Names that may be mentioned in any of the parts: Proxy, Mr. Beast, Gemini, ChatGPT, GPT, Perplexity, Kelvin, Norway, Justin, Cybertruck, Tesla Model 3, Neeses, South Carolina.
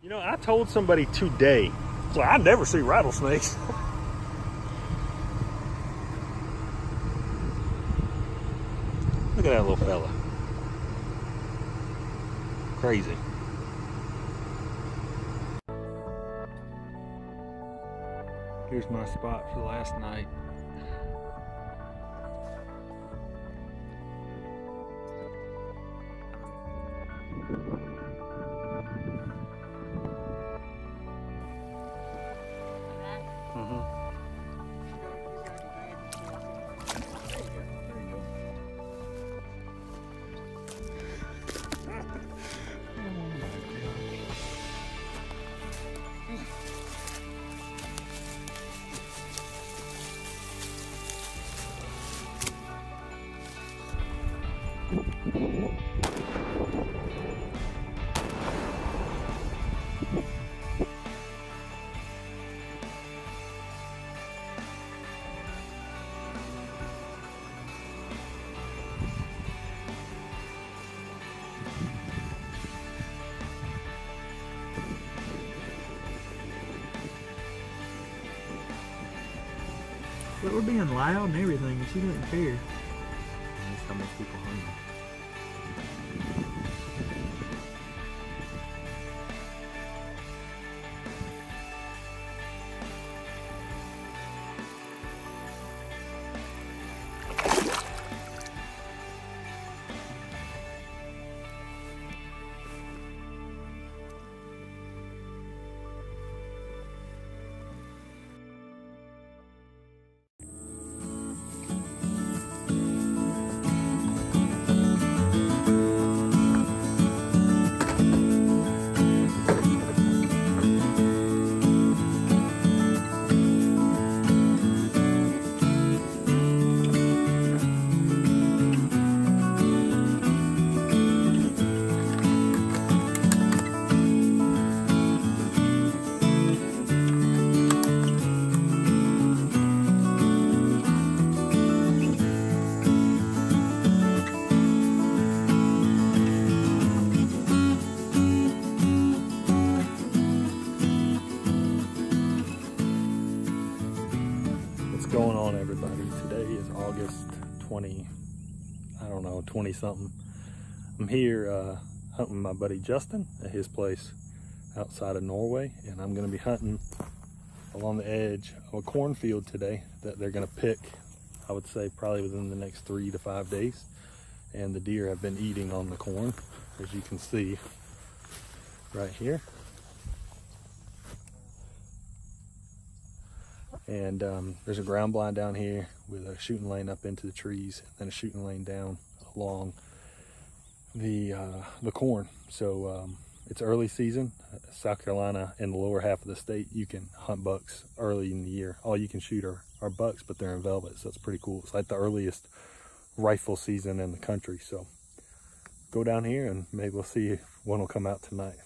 You know, I told somebody today, so I never see rattlesnakes. Look at that little fella. Crazy. Here's my spot for last night. But we're being loud and everything, and she doesn't care. That's how much people hungry. Going on, everybody. Today is August 20, I don't know, 20 something. I'm here hunting my buddy Justin at his place outside of Norway, and I'm gonna be hunting along the edge of a cornfield today that they're gonna pick, I would say probably within the next 3 to 5 days. And the deer have been eating on the corn, as you can see right here. And there's a ground blind down here with a shooting lane up into the trees, and then a shooting lane down along the corn. So it's early season. South Carolina and the lower half of the state, you can hunt bucks early in the year. All you can shoot are bucks, but they're in velvet, so it's pretty cool. It's like the earliest rifle season in the country. So go down here and maybe we'll see if one will come out tonight.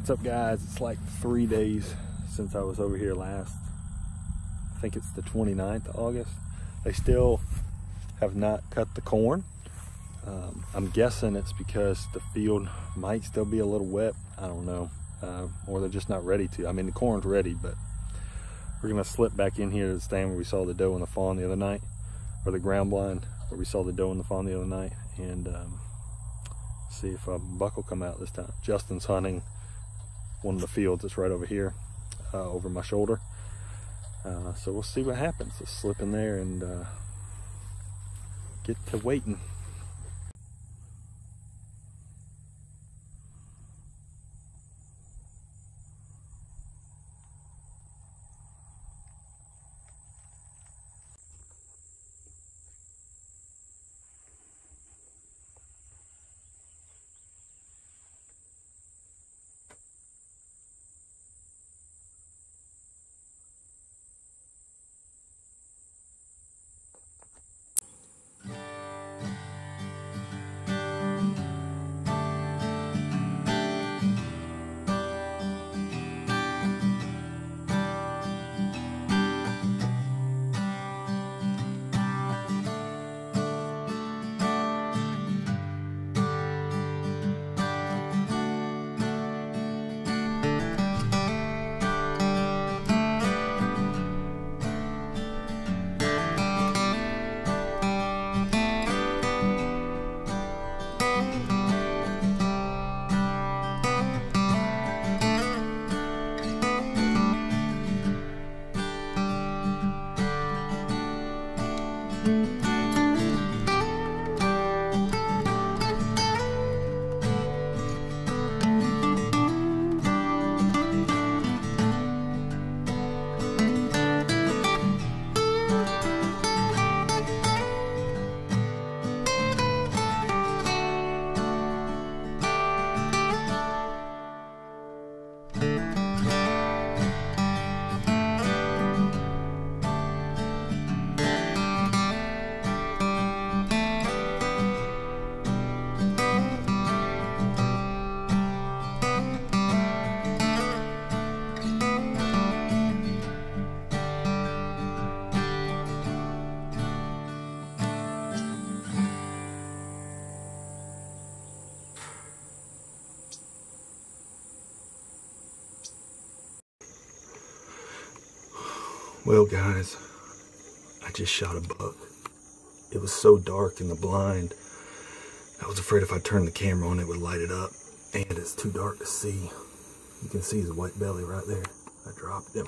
What's up, guys? It's like 3 days since I was over here last. I think it's the 29th of August. They still have not cut the corn. I'm guessing it's because the field might still be a little wet. I don't know. Or they're just not ready to. I mean, the corn's ready, but we're gonna slip back in here to the stand where we saw the doe and the fawn the other night, or the ground blind where we saw the doe and the fawn the other night, and see if a buck will come out this time. Justin's hunting one of the fields that's right over here, over my shoulder. So we'll see what happens. Let's slip in there and get to waiting. Well, guys, I just shot a buck. It was so dark in the blind, I was afraid if I turned the camera on, it would light it up. And it's too dark to see. You can see his white belly right there. I dropped him.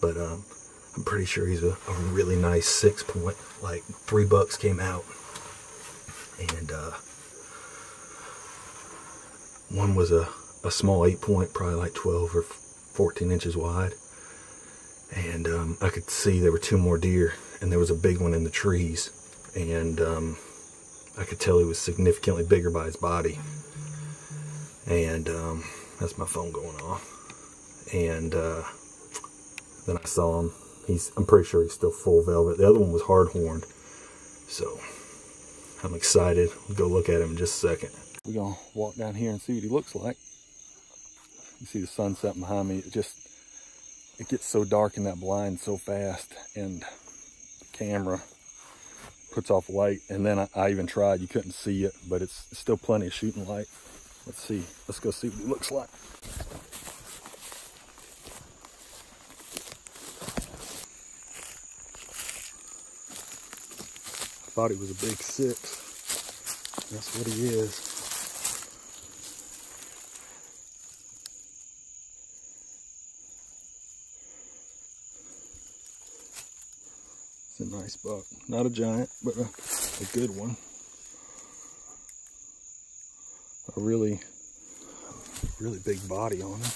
But I'm pretty sure he's a really nice 6 point. Like, $3 came out. And one was a small 8 point, probably like 12 or 14 inches wide. And I could see there were two more deer, and there was a big one in the trees, and I could tell he was significantly bigger by his body. And that's my phone going off. And then I saw him. I'm pretty sure he's still full velvet. The other one was hard horned, so I'm excited. We'll go look at him in just a second. We're gonna walk down here and see what he looks like. You see the sun setting behind me. It gets so dark in that blind so fast, and the camera puts off light. And then I even tried, you couldn't see it, but it's still plenty of shooting light. Let's see, let's go see what it looks like. I thought he was a big 6. That's what he is. It's a nice buck. Not a giant, but a good one. A really, really big body on him.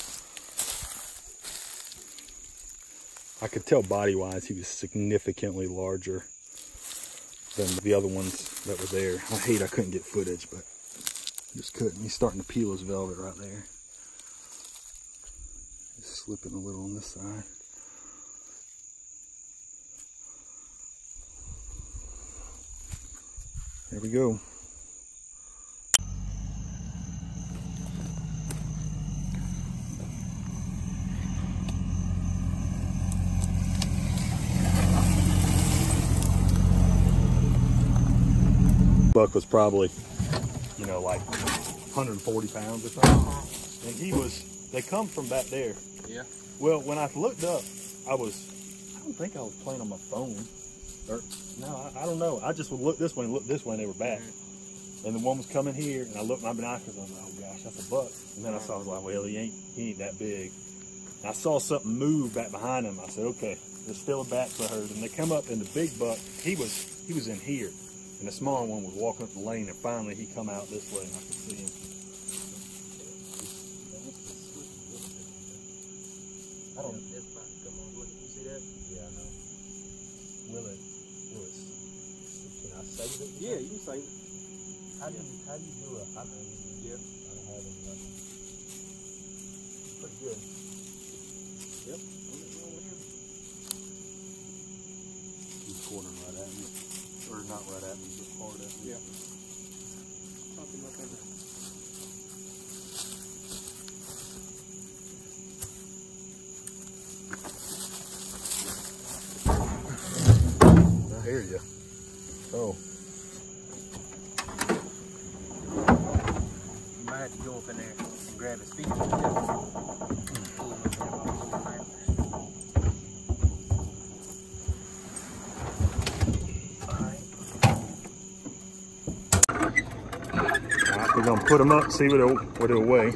I could tell body-wise he was significantly larger than the other ones that were there. I hate I couldn't get footage, but I just couldn't. He's starting to peel his velvet right there. Just slipping a little on this side. There we go. buck was probably, you know, like 140 pounds or something. And he was, they come from back there. Yeah. Well, when I looked up, I don't think I was playing on my phone. Or, no, I don't know. I just would look this way, and they were back. Mm-hmm. And the one was coming here, and I looked my binoculars, and I was like, oh gosh, that's a buck. And then I saw, I was like, well, he ain't that big. And I saw something move back behind him. I said, okay, there's still a back for her. And they come up, and the big buck, he was in here. And the small one was walking up the lane, and finally he come out this way, and I could see him. I don't know. Come on, look. You see that? Yeah, I know. Will it? Can I save it? Yeah, you can save it. How do you do it? I mean, yeah. I don't have any money. Pretty good. Yep. Over here. He's cornering right at me. Or not right at me, but hard at me. Yeah. Something like that. I hear you. Oh. You might have to go up in there and grab his feet. Alright, we're gonna put him up, see what he'll weigh.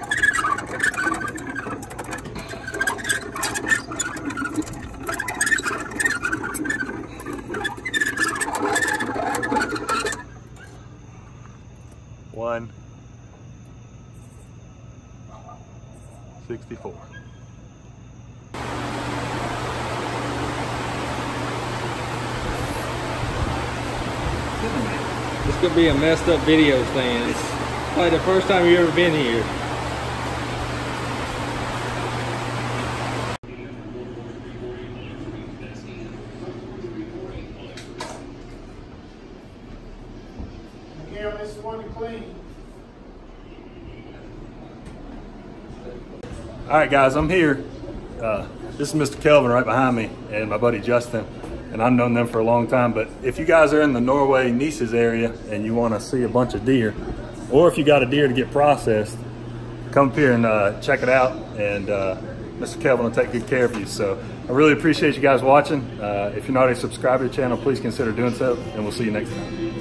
This could be a messed up video stand. It's probably the first time you've ever been here. Yeah, this is one to clean. All right, guys, I'm here. This is Mr. Kelvin right behind me and my buddy Justin. And I've known them for a long time, but if you guys are in the Norway, Neeses area and you wanna see a bunch of deer, or if you got a deer to get processed, come up here and check it out, and Mr. Kelvin will take good care of you. So I really appreciate you guys watching. If you're not already subscribed to the channel, please consider doing so, and we'll see you next time.